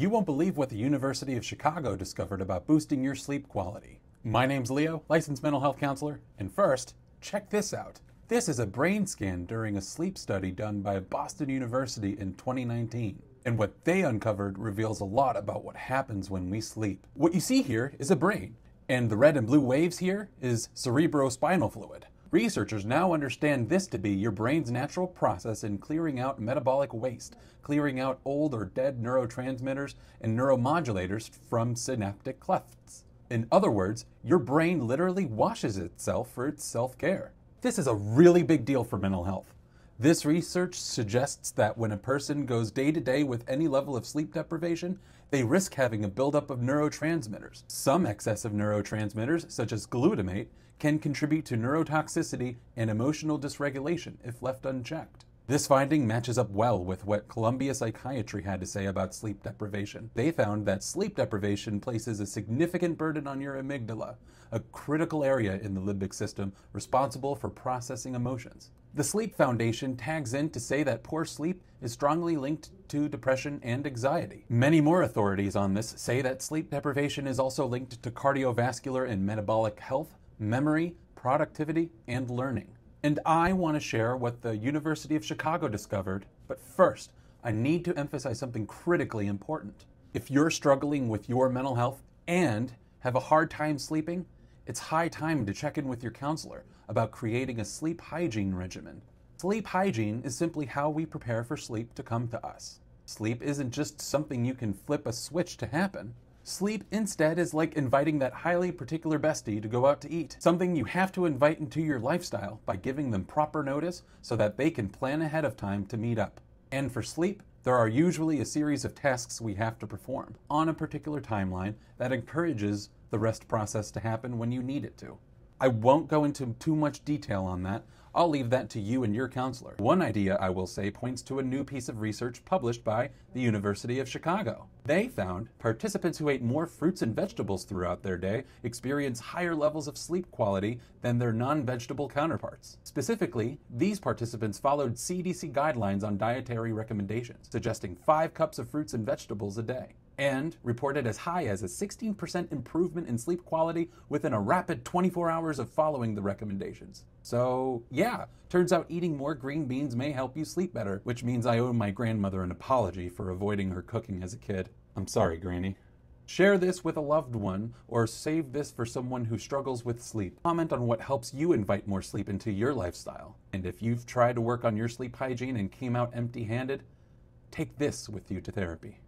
You won't believe what the University of Chicago discovered about boosting your sleep quality. My name's Leo, licensed mental health counselor, and first, check this out. This is a brain scan during a sleep study done by Boston University in 2019. And what they uncovered reveals a lot about what happens when we sleep. What you see here is a brain, and the red and blue waves here is cerebrospinal fluid. Researchers now understand this to be your brain's natural process in clearing out metabolic waste, clearing out old or dead neurotransmitters and neuromodulators from synaptic clefts. In other words, your brain literally washes itself for its self-care. This is a really big deal for mental health. This research suggests that when a person goes day to day with any level of sleep deprivation, they risk having a buildup of neurotransmitters. Some excessive neurotransmitters, such as glutamate, can contribute to neurotoxicity and emotional dysregulation if left unchecked. This finding matches up well with what Columbia Psychiatry had to say about sleep deprivation. They found that sleep deprivation places a significant burden on your amygdala, a critical area in the limbic system responsible for processing emotions. The Sleep Foundation tags in to say that poor sleep is strongly linked to depression and anxiety. Many more authorities on this say that sleep deprivation is also linked to cardiovascular and metabolic health, memory, productivity, and learning. And I want to share what the University of Chicago discovered, but first, I need to emphasize something critically important. If you're struggling with your mental health and have a hard time sleeping, it's high time to check in with your counselor about creating a sleep hygiene regimen. Sleep hygiene is simply how we prepare for sleep to come to us. Sleep isn't just something you can flip a switch to happen. Sleep instead is like inviting that highly particular bestie to go out to eat, something you have to invite into your lifestyle by giving them proper notice so that they can plan ahead of time to meet up. And for sleep, there are usually a series of tasks we have to perform on a particular timeline that encourages the rest process to happen when you need it to. I won't go into too much detail on that. I'll leave that to you and your counselor. One idea I will say points to a new piece of research published by the University of Chicago. They found participants who ate more fruits and vegetables throughout their day experience higher levels of sleep quality than their non-vegetable counterparts. Specifically, these participants followed CDC guidelines on dietary recommendations, suggesting 5 cups of fruits and vegetables a day, and reported as high as a 16% improvement in sleep quality within a rapid 24 hours of following the recommendations. So yeah, turns out eating more green beans may help you sleep better, which means I owe my grandmother an apology for avoiding her cooking as a kid. I'm sorry, Granny. Share this with a loved one, or save this for someone who struggles with sleep. Comment on what helps you invite more sleep into your lifestyle. And if you've tried to work on your sleep hygiene and came out empty-handed, take this with you to therapy.